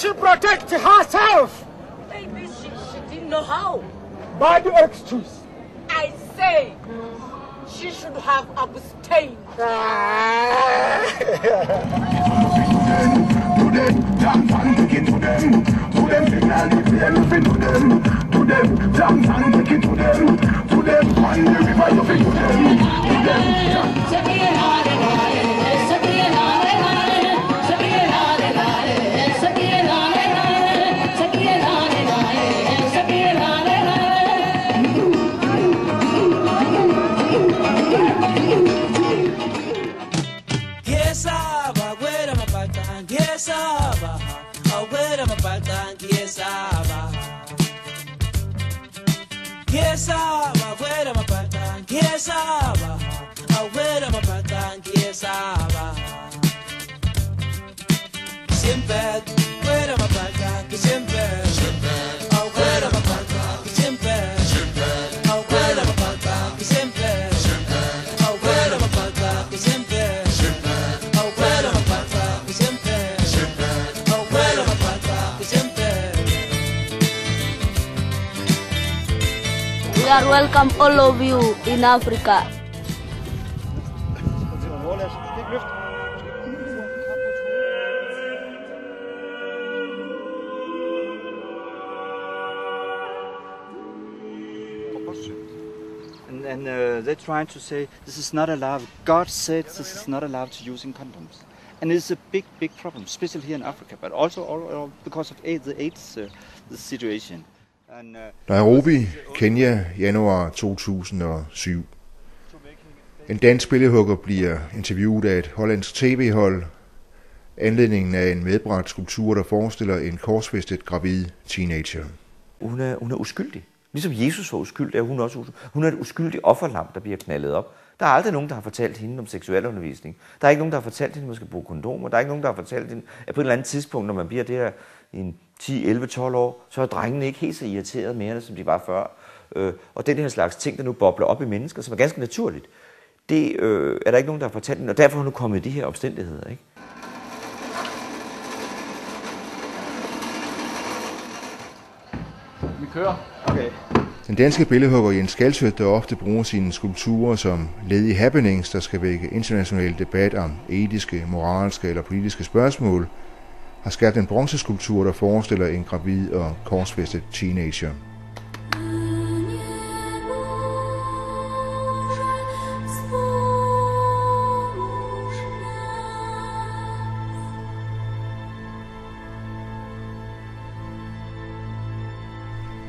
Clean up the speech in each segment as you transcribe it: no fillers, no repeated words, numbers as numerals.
she protect herself? Maybe she didn't know how. Bad excuse. I say she should have abstained. We are welcome all of you in Africa. And they're trying to say, this is not allowed. God said this is not allowed to use in condoms. And it's a big, big problem, especially here in Africa, but also all because of the AIDS situation. Nairobi, Kenya, januar 2007. En dansk billedhugger bliver interviewet af et hollandsk tv-hold. Anledningen er en medbragt skulptur, der forestiller en korsfæstet gravid teenager. Hun er uskyldig. Ligesom Jesus var uskyldig, er hun også uskyldig. Hun er et uskyldigt offerlam, der bliver knaldet op. Der er aldrig nogen, der har fortalt hende om seksualundervisning. Der er ikke nogen, der har fortalt hende, at man skal bruge kondomer. Der er ikke nogen, der har fortalt hende, at på et eller andet tidspunkt, når man bliver det her i 10, 11, 12 år, så er drengene ikke helt så irriterede mere, som de var før. Og den her slags ting, der nu bobler op i mennesker, som er ganske naturligt, det er der ikke nogen, der har fortalt hende, og derfor er hun nu kommet i de her omstændigheder, ikke? Vi kører. Okay. Den danske billedhugger Jens Galschiøt, der ofte bruger sine skulpturer som led i happenings, der skal vække international debat om etiske, moralske eller politiske spørgsmål, har skabt en bronzeskulptur, der forestiller en gravid og korsfæstet teenager.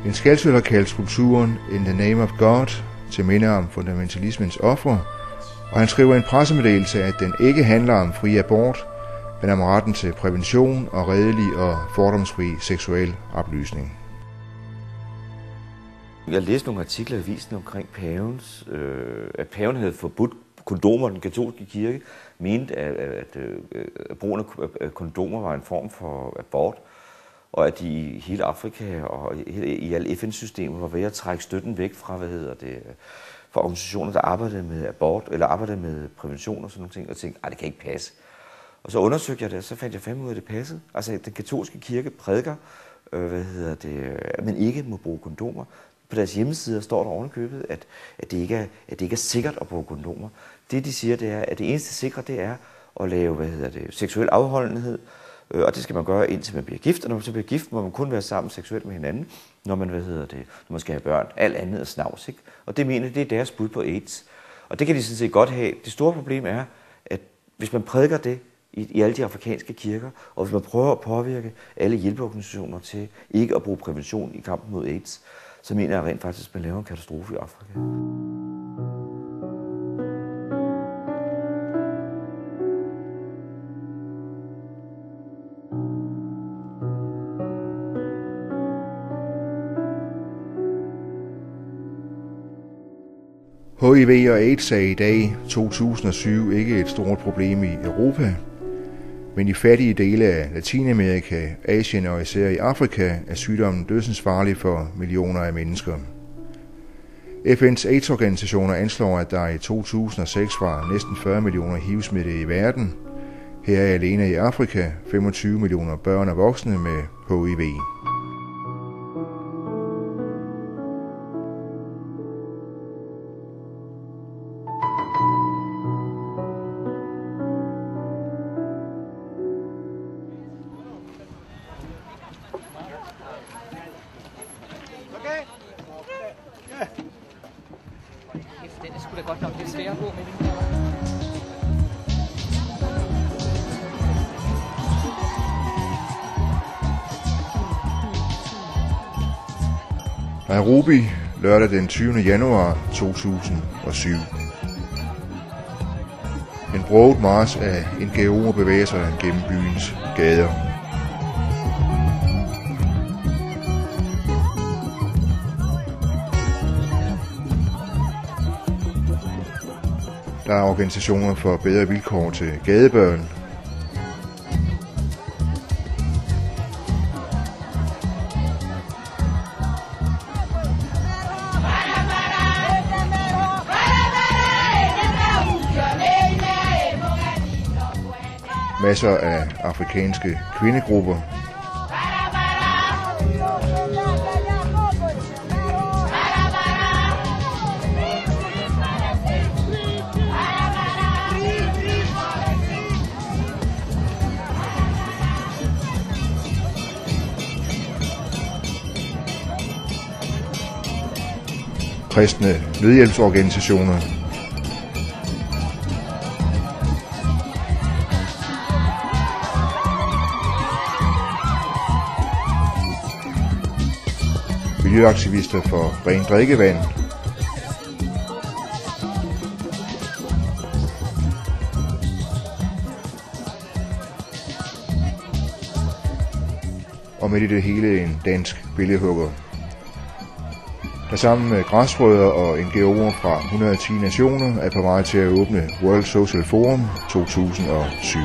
Jens Galschiøt har kaldt skulpturen In the Name of God til minde om fundamentalismens ofre, og han skriver en pressemeddelelse, at den ikke handler om fri abort, men om retten til prævention og redelig og fordomsfri seksuel oplysning. Jeg læste nogle artikler i avisen omkring Pavens, at Paven havde forbudt kondomer. Den katolske kirke mente, at brugen af kondomer var en form for abort, og at de i hele Afrika og i alle FN-systemer var ved at trække støtten væk fra, fra organisationer, der arbejdede med abort eller arbejdede med prævention og sådan nogle ting, og tænkte, at det kan ikke passe. Og så undersøgte jeg det, og så fandt jeg fandme ud af, at det passede. Altså, den katolske kirke prædiker, at man ikke må bruge kondomer. På deres hjemmesider står der ovenikøbet, at det ikke er sikkert at bruge kondomer. Det, de siger, det er, at det eneste sikre, det er at lave, seksuel afholdenhed, og det skal man gøre, indtil man bliver gift. Og når man så bliver gift, må man kun være sammen seksuelt med hinanden, når man, når man skal have børn. Alt andet er snavs, ikke? Og det mener det er deres bud på AIDS. Og det kan de sådan set godt have. Det store problem er, at hvis man prædiker det i alle de afrikanske kirker, og hvis man prøver at påvirke alle hjælpeorganisationer til ikke at bruge prævention i kampen mod AIDS, så mener jeg rent faktisk, at man laver en katastrofe i Afrika. HIV og AIDS er i dag 2007 ikke et stort problem i Europa, men i fattige dele af Latinamerika, Asien og især i Afrika er sygdommen dødsensfarlig for millioner af mennesker. FN's AIDS-organisationer anslår, at der i 2006 var næsten 40 millioner HIV-smittede i verden. Her er alene i Afrika 25 millioner børn og voksne med HIV. Nairobi, lørdag den 20. januar 2007. En broget march af NGO'er bevæger sig gennem byens gader. Der er organisationer for bedre vilkår til gadebørn, masser af afrikanske kvindegrupper. Kristne nødhjælpsorganisationer. Miljøaktivister for ren drikkevand. Og midt i det hele en dansk billedhugger, der sammen med græsrødder og NGO'er fra 110 nationer er på vej til at åbne World Social Forum 2007.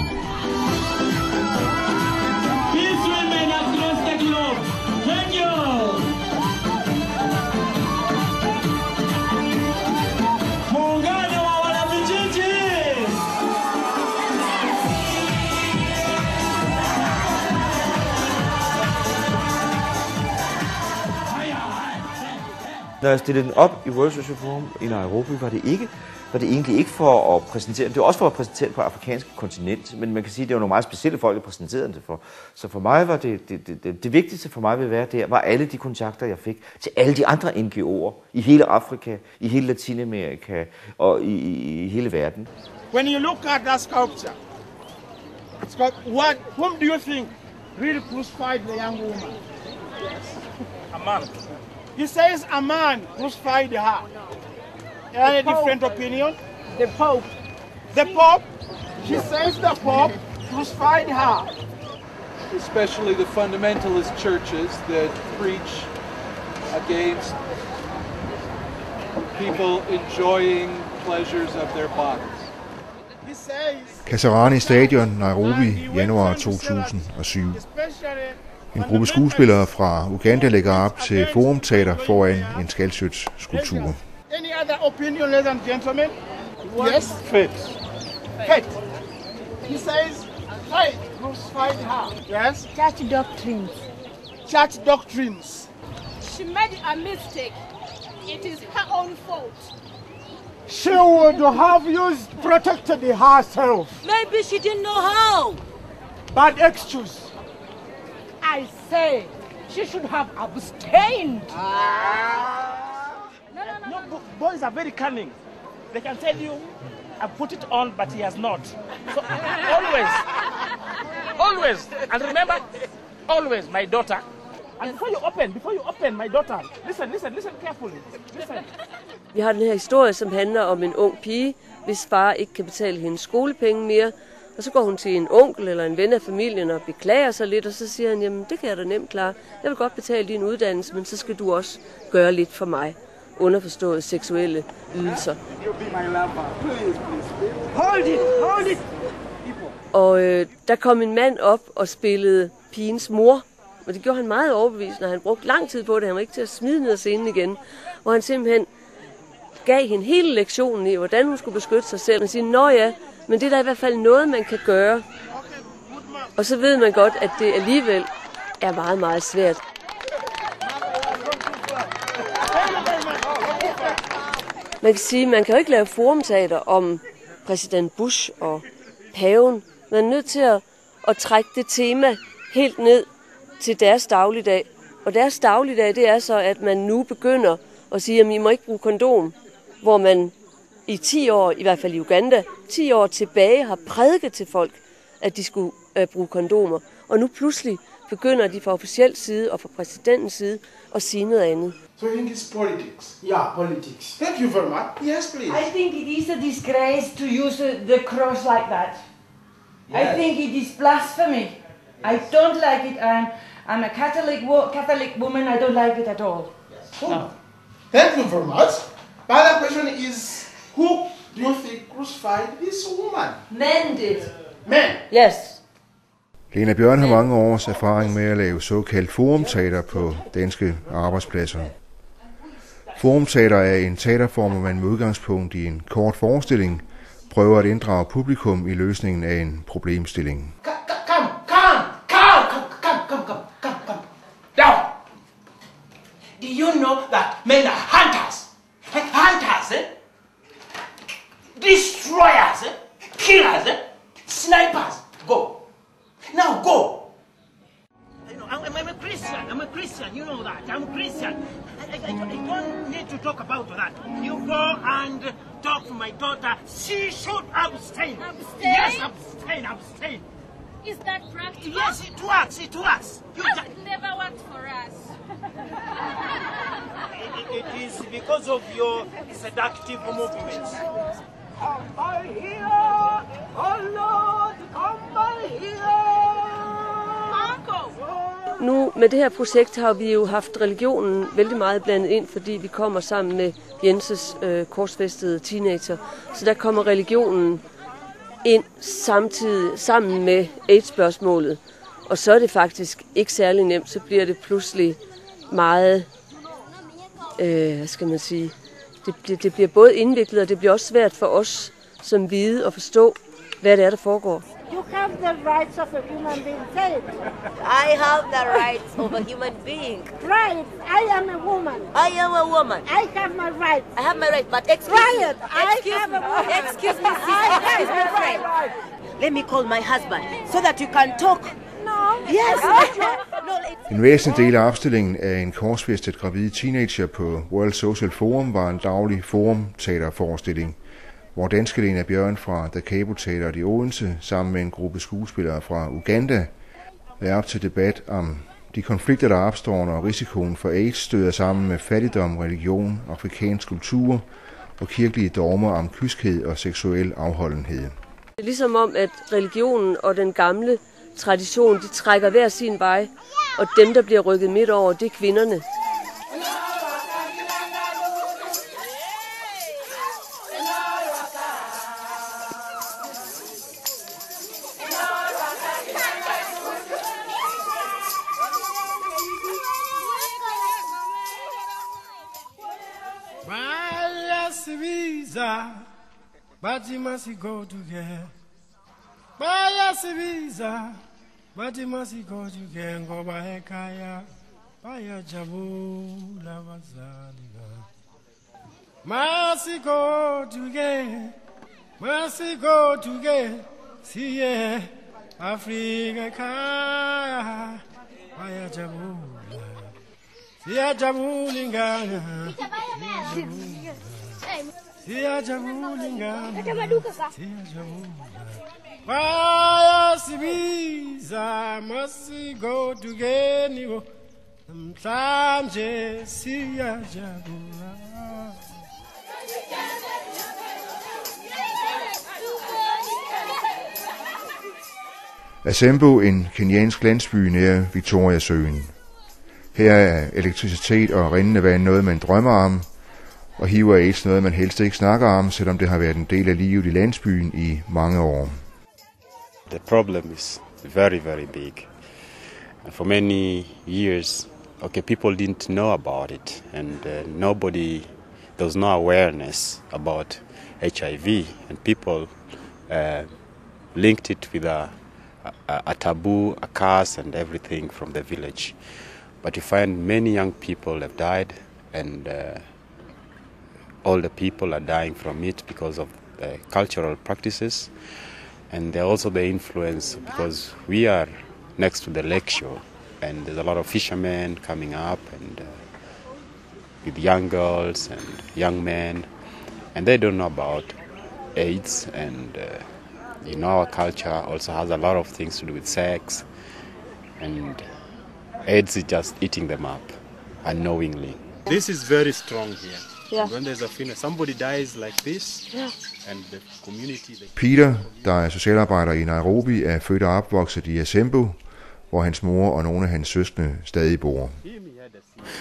Når jeg stillede den op i World Social Forum i Nairobi, var det egentlig ikke for at præsentere den. Det var også for at præsentere den på afrikanske kontinent, men man kan sige, at det var nogle meget specielle folk, der præsenterede den for. Så for mig var det vigtigste for mig ville være der, var alle de kontakter, jeg fik til alle de andre NGO'er i hele Afrika, i hele Latinamerika og i hele verden. When you look at that sculpture, whom do you think really crucified the young woman? Yes. A man. He says a man crucified her. Any different opinion? The Pope. The Pope? She says the Pope crucified her. Especially the fundamentalist churches that preach against people enjoying pleasures of their bodies. Kassarani Stadion, Nairobi, januar 2007. En gruppe skuespillere fra Uganda lægger op til Forum Teater foran en Galschiøts skulptur. Any other opinion, ladies and gentlemen? Yes, fate. Fate. He says, fate crucified her. Yes. Church doctrines. Church doctrines. She made a mistake. It is her own fault. She would have used protected herself. Maybe she didn't know how. Bad excuse. I say she should have abstained. No, boys are very cunning. They can tell you, I put it on, but he has not. So, always, and remember, always, my daughter. And before you open, my daughter, listen carefully. Listen. Vi har den her historie, som handler om en ung pige, hvis far ikke kan betale hendes skolepenge mere. Og så går hun til en onkel eller en ven af familien og beklager sig lidt, og så siger han, jamen det kan jeg da nemt klare. Jeg vil godt betale din uddannelse, men så skal du også gøre lidt for mig. Underforstået seksuelle ydelser. Hold it! Og der kom en mand op og spillede pigens mor. Og det gjorde han meget overbevisende, og han brugte lang tid på det. Han var ikke til at smide ned af scenen igen. Og han simpelthen gav hende hele lektionen i, hvordan hun skulle beskytte sig selv. Og sige, nå ja, men det er der i hvert fald noget, man kan gøre. Og så ved man godt, at det alligevel er meget, meget svært. Man kan sige, at man kan jo ikke lave forumteater om præsident Bush og paven. Man er nødt til at trække det tema helt ned til deres dagligdag. Og deres dagligdag, det er så, at man nu begynder at sige, at I må ikke bruge kondom, hvor man i 10 år, i hvert fald i Uganda, 10 år tilbage har prædiket til folk, at de skulle bruge kondomer. Og nu pludselig begynder de fra officiel side og fra præsidentens side at sige noget andet. So you think it's politics? Yeah, politics. Thank you very much. Yes, please. I think it is a disgrace to use the cross like that. Yes. I think it is blasphemy. Yes. I don't like it. I'm a Catholic woman. I don't like it at all. Yes. Oh. No. Thank you very much. My other question is, who do you think crucified this woman? Men did. Men? Yes. Lena Bjørn har mange års erfaring med at lave såkaldt forumteater på danske arbejdspladser. Forumteater er en teaterform, hvor man med udgangspunkt i en kort forestilling prøver at inddrage publikum i løsningen af en problemstilling. Kom. Down. Do you know that men are hunters? Hunters, eh? Destroyers, eh? Killers, eh? Snipers. Go. Now go. I'm a Christian. I'm a Christian. You know that. I'm a Christian. I don't need to talk about that. You go and talk to my daughter. She should abstain. Abstain? Yes, abstain. Is that practical? Yes, it works. It never worked for us. It is because of your seductive movements. Come by here, oh Lord, come by here. Nu med det her projekt har vi jo haft religionen vældig meget blandet ind, fordi vi kommer sammen med Jenses korsfæstede teenager. Så der kommer religionen ind samtidig, sammen med AIDS-spørgsmålet. Og så er det faktisk ikke særlig nemt, så bliver det pludselig meget, hvad skal man sige, det bliver både indviklet, og det bliver også svært for os som hvide at forstå, hvad det er, der foregår. You have the rights of a human being, say it. I have the rights of a human being. Right, I am a woman. I have my rights. But excuse me, Let me call my husband, so that you can talk. No. Yes. En væsentlig del af opstillingen af en korsfæstet gravid teenager på World Social Forum var en daglig forumteaterforestilling, hvor danske Lena Bjørn fra Da Cabo Teater i Odense sammen med en gruppe skuespillere fra Uganda er op til debat om de konflikter, der opstår, når risikoen for AIDS støder sammen med fattigdom, religion, afrikansk kultur og kirkelige dogmer om kyskhed og seksuel afholdenhed. Det er ligesom om, at religionen og den gamle tradition, de trækker hver sin vej, og dem, der bliver rykket midt over, det er kvinderne. But you must go together. But you must go together. Go by Kaya, by Jabu, Lavazaliga. Must go together. See, Africa, Kaya, by Jabu. See, Jabu, Linga. Asembo, en kenyansk landsby nær Victoriasøen. Her er elektricitet og rindende vand noget, man drømmer om, og HIV og AIDS noget, man helst ikke snakker om, selvom det har været en del af livet i landsbyen I mange år. The problem is very, very big. For many years, people didn't know about it, and there was no awareness about HIV, and people linked it with a a taboo, a curse and everything from the village. But you find many young people have died, and older people are dying from it because of the cultural practices, and they're also the influence, because we are next to the lake shore and there's a lot of fishermen coming up, and with young girls and young men, and they don't know about AIDS. And you know, our culture also has a lot of things to do with sex, and AIDS is just eating them up unknowingly. This is very strong here. Yeah. When there's a funeral, somebody dies like this, yeah. And the community... Peter, der er socialarbejder i Nairobi, er født og opvokset i Asembo, hvor hans mor og nogle af hans søskende stadig bor.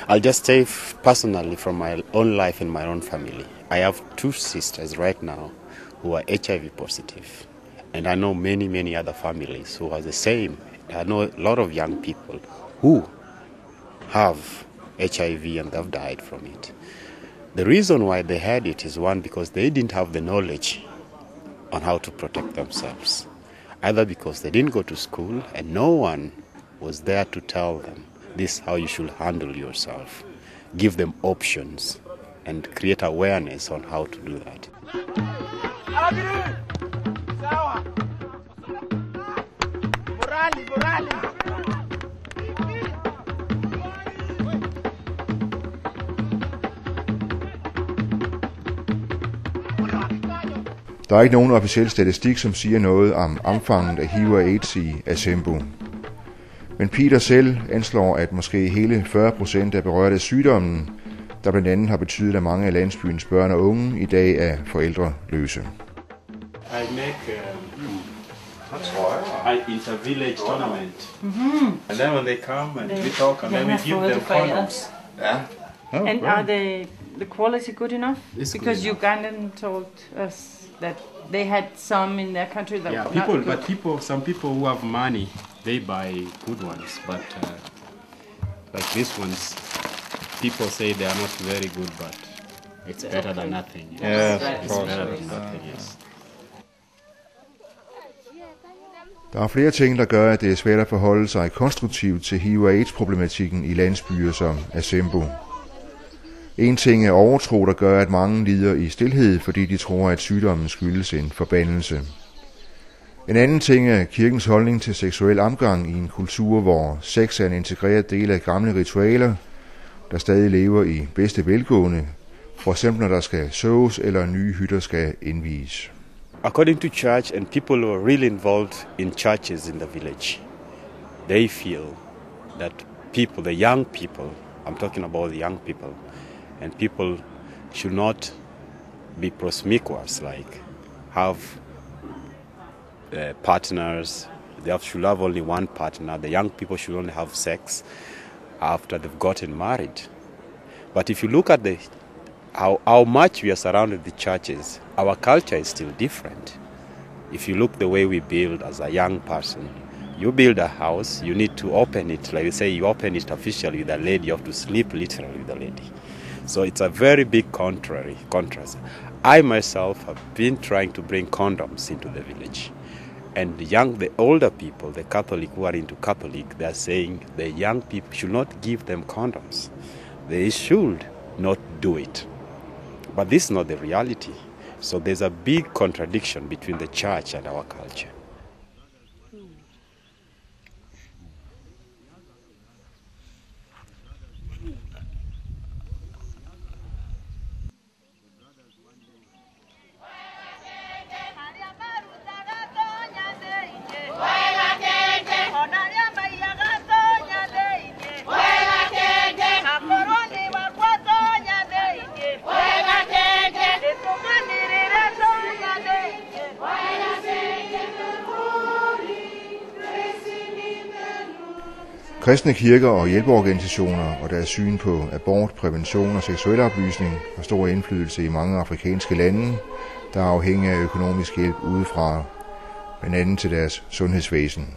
I'll just say personally from my own life and my own family. I have two sisters right now who are HIV positive. And I know many, many other families who are the same. I know a lot of young people who have HIV and they've died from it. The reason why they had it is one, because they didn't have the knowledge on how to protect themselves. Either because they didn't go to school and no one was there to tell them this is how you should handle yourself. Give them options and create awareness on how to do that. Der er ikke nogen officiel statistik, som siger noget om omfanget af HIV og AIDS i Asembo. Men Peter selv anslår, at måske hele 40% er berørt af sygdommen, der blandt andet har betydet, at mange af landsbyens børn og unge i dag er forældreløse. I it's a village tournament. Mm-hmm. And then when they come and we talk and then we give them condoms. Yeah. Oh, and great. Are they the quality good enough? It's because good enough. Ugandan told us that they had some in their country that were not good. But some people who have money, they buy good ones. But like these ones, people say they are not very good, but it's better than nothing. Yes. Yeah, it's better than nothing. Yes. Der er flere ting, der gør, at det er svært at forholde sig konstruktivt til HIV- og AIDS-problematikken i landsbyer som Asembo. En ting er overtro, der gør, at mange lider i stilhed, fordi de tror, at sygdommen skyldes en forbandelse. En anden ting er kirkens holdning til seksuel omgang i en kultur, hvor sex er en integreret del af gamle ritualer, der stadig lever i bedste velgående, f.eks. når der skal soves eller nye hytter skal indvies. According to church and people who are really involved in churches in the village, they feel that people, the young people, I'm talking about the young people, and people should not be promiscuous, like have partners. They should have only one partner. The young people should only have sex after they've gotten married. But if you look at the how much we are surrounded with churches, our culture is still different. If you look the way we build as a young person, you build a house, you need to open it. Like you say, you open it officially with a lady, you have to sleep literally with a lady. So it's a very big contrast. I myself have been trying to bring condoms into the village. And the older people, the Catholic who are into Catholic, they are saying the young people should not give them condoms. They should not do it. But this is not the reality. So there's a big contradiction between the church and our culture. Kristne kirker og hjælpeorganisationer og deres syn på abort, prævention og seksuel oplysning har stor indflydelse i mange afrikanske lande, der er afhængige af økonomisk hjælp udefra, blandt andet til deres sundhedsvæsen.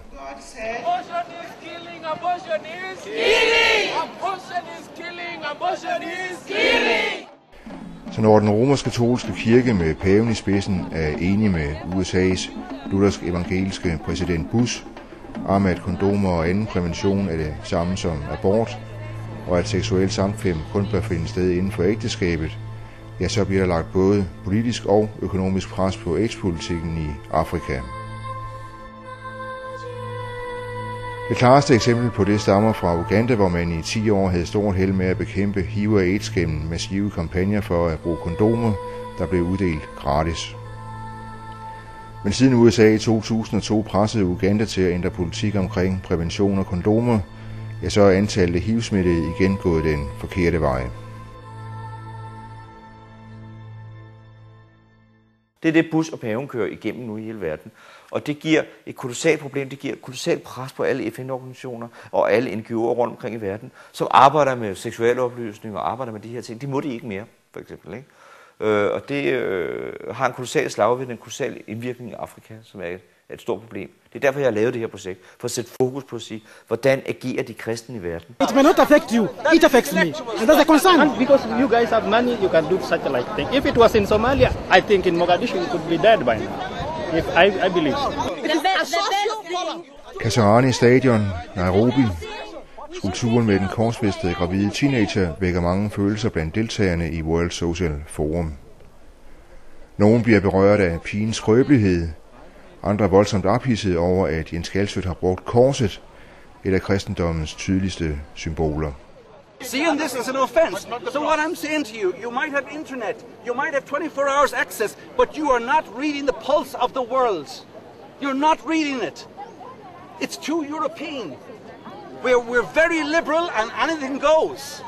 Så når den romersk-katolske kirke med paven i spidsen er enig med USA's luthersk-evangeliske præsident Bush, om at kondomer og anden prævention er det samme som abort, og at seksuel samkvem kun bør finde sted inden for ægteskabet, ja, så bliver der lagt både politisk og økonomisk pres på AIDS-politikken i Afrika. Det klareste eksempel på det stammer fra Uganda, hvor man i 10 år havde stort held med at bekæmpe HIV og AIDS gennem massive kampagner for at bruge kondomer, der blev uddelt gratis. Men siden USA i 2002 pressede Uganda til at ændre politik omkring prævention og kondomer, ja, så er antallet af HIV-smittede igen gået den forkerte vej. Det er det, Bush og Paven kører igennem nu i hele verden. Og det giver et kolossalt problem, det giver et kolossalt pres på alle FN-organisationer og alle NGO'er rundt omkring i verden, som arbejder med seksuel oplysning og arbejder med de her ting. De må de ikke mere, for eksempel. Ikke? Og det har en kolossal slagvind, en kolossal indvirkning i Afrika, som er et stort problem. Det er derfor, jeg har lavet det her projekt, for at sætte fokus på at sige, hvordan agerer de kristne i verden. It may not affect you, it affects me, and that's a concern. And because you guys have money, you can do such a like thing. If it was in Somalia, I think in Mogadishu, it could be dead by now. If I believe. Kassarani Stadion, Nairobi. Skulpturen med den korsfæstede gravide teenager vækker mange følelser blandt deltagerne i World Social Forum. Nogle bliver berørt af pigens skrøbelighed, andre voldsomt ophidsede over, at Jens Galschiøt har brugt korset, et af kristendommens tydeligste symboler. Seeing this is an offense. So what I'm saying to you, you might have internet, you might have 24 hours access, but you are not reading the pulse of the world. You're not reading it. It's too European. We're very liberal and anything goes.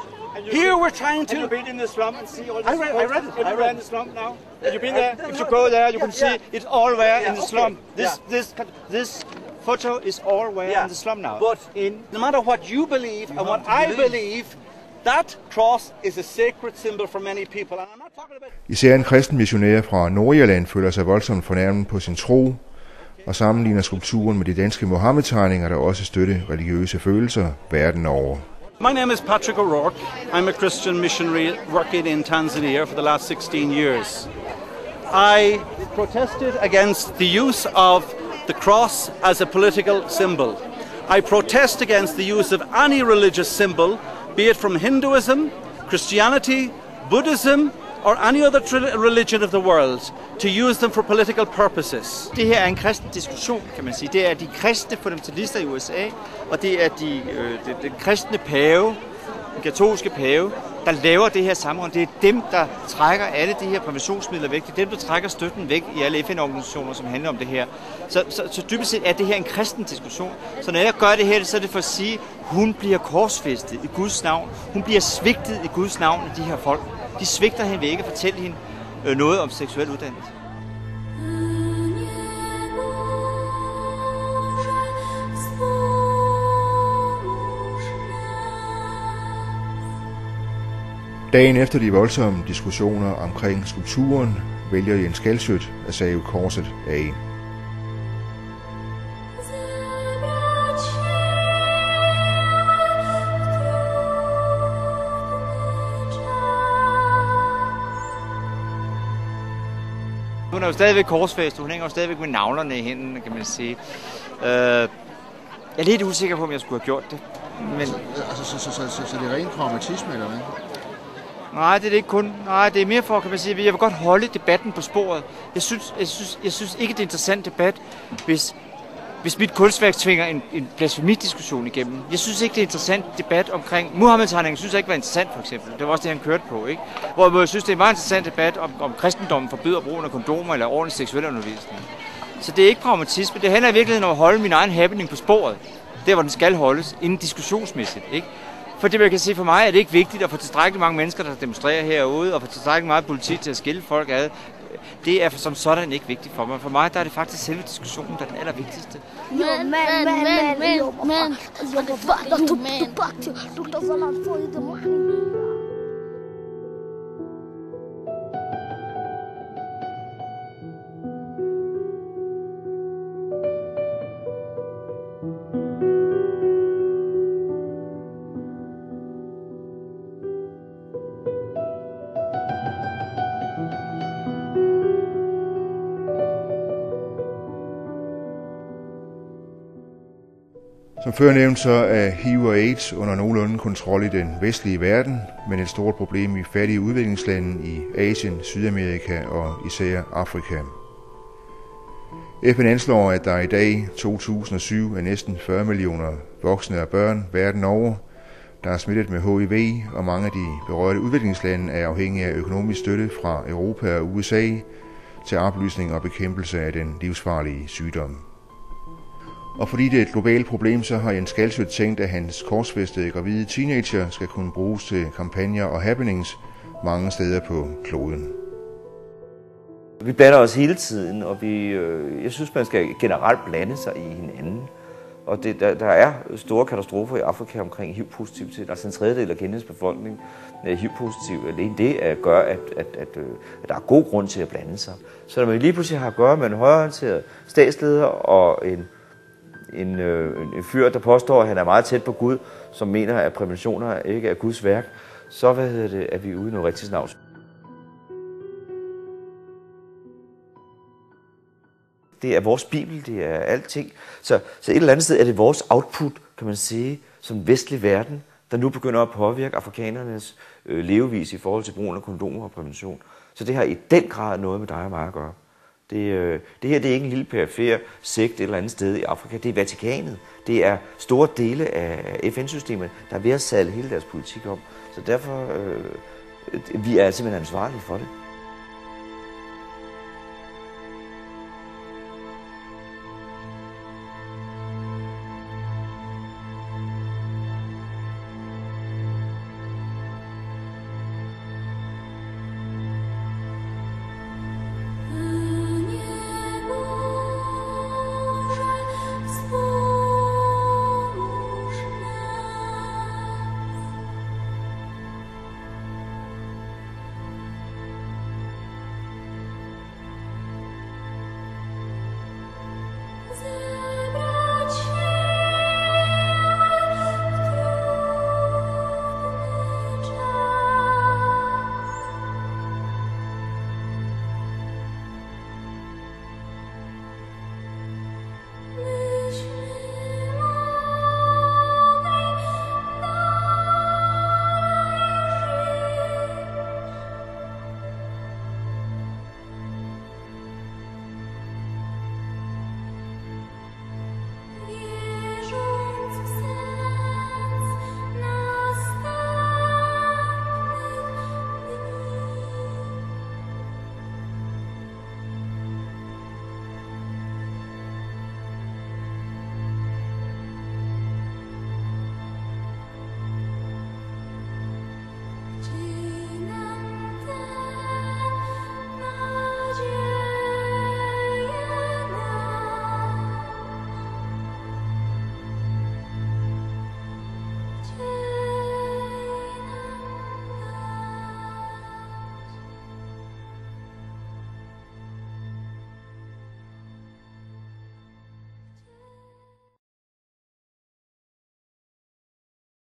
Here we're trying to... Have you been in the slum and see all this? I read the slum now. Have you been there? If you go there, you can see it's all there in the slum. This photo is all there in the slum now. But no matter what you believe and what I believe, that cross is a sacred symbol for many people. And I'm not talking about... Især en kristen missionær fra Nordjylland føler sig voldsomt fornærmet på sin tro, og sammenligner skulpturen med de danske Mohammed-tegninger, der også støtter religiøse følelser verden over. My name is Patrick O'Rourke. I'm a Christian missionary working in Tanzania for the last 16 years. I protested against the use of the cross as a political symbol. I protest against the use of any religious symbol, be it from Hinduism, Christianity, Buddhism or any other religion of the world, to use them for political purposes. Det her er en kristen diskussion, kan man sige. Det er de kristne fundamentalister i USA, og det er den kristne pave, den katolske pave, der laver det her sammenhold. Det er dem, der trækker alle de her præventionsmidler væk. Det er dem, der trækker støtten væk i alle FN-organisationer, som handler om det her. Så dybest set er det her en kristen diskussion. Så når jeg gør det her, så er det for at sige, at hun bliver korsfæstet i Guds navn. Hun bliver svigtet i Guds navn af de her folk. De svigter hende ved ikke at fortælle hende noget om seksuel uddannelse. Dagen efter de voldsomme diskussioner omkring skulpturen, vælger Jens Galschiøt at save korset af. Hun er jo stadigvæk korsfæstet, hun hænger jo stadigvæk med navlerne i hænderne, kan man sige. Jeg er lidt usikker på, om jeg skulle have gjort det. Men... Så det er ren traumatisme, eller hvad? Nej, det er det ikke kun. Nej, det er mere for, kan man sige, at jeg vil godt holde debatten på sporet. Jeg synes ikke, det er en interessant debat, hvis mit kunstværk tvinger en blasfemidiskussion igennem. Jeg synes ikke, det er en interessant debat omkring... Muhammed-tegningen synes jeg ikke var interessant, for eksempel. Det var også det, han kørte på, ikke? Hvor jeg synes, det er en meget interessant debat om kristendommen forbyder brugen af kondomer eller ordentlig seksuel undervisning. Så det er ikke pragmatisme. Det handler i virkeligheden om at holde min egen happening på sporet. Der, hvor den skal holdes, inden diskussionsmæssigt, ikke? For det, man kan sige for mig, er det ikke vigtigt at få tilstrækkeligt mange mennesker, der demonstrerer herude, og få tilstrækkeligt meget politi til at skille folk ad. Det er som sådan ikke vigtigt for mig. For mig der er det faktisk selve diskussionen, der er den allervigtigste. Som før nævnt, så er HIV og AIDS under nogenlunde kontrol i den vestlige verden, men et stort problem i fattige udviklingslande i Asien, Sydamerika og især Afrika. FN anslår, at der i dag 2007 er næsten 40 millioner voksne og børn verden over, der er smittet med HIV, og mange af de berørte udviklingslande er afhængige af økonomisk støtte fra Europa og USA til oplysning og bekæmpelse af den livsfarlige sygdom. Og fordi det er et globalt problem, så har Jens Galschiøt tænkt, at hans korsfæstede gravide teenager skal kunne bruges til kampagner og happenings mange steder på kloden. Vi blander os hele tiden, og jeg synes, man skal generelt blande sig i hinanden. Og der er store katastrofer i Afrika omkring HIV-positivitet. Altså en tredjedel af Kenyas befolkning er HIV-positiv. Alene det gør, at der er god grund til at blande sig. Så når man lige pludselig har at gøre med en højreorienteret statsleder og en fyr, der påstår, at han er meget tæt på Gud, som mener, at præventioner ikke er Guds værk, så er vi ude i noget rigtig snavs. Det er vores bibel, det er alting. Så et eller andet sted er det vores output, kan man sige, som vestlig verden, der nu begynder at påvirke afrikanernes levevis i forhold til brugen af kondomer og prævention. Så det har i den grad noget med dig og mig at gøre. Det her det er ikke en lille perifer sekt et eller andet sted i Afrika. Det er Vatikanet. Det er store dele af FN-systemet, der er ved at sadle hele deres politik om. Så derfor vi er simpelthen ansvarlige for det.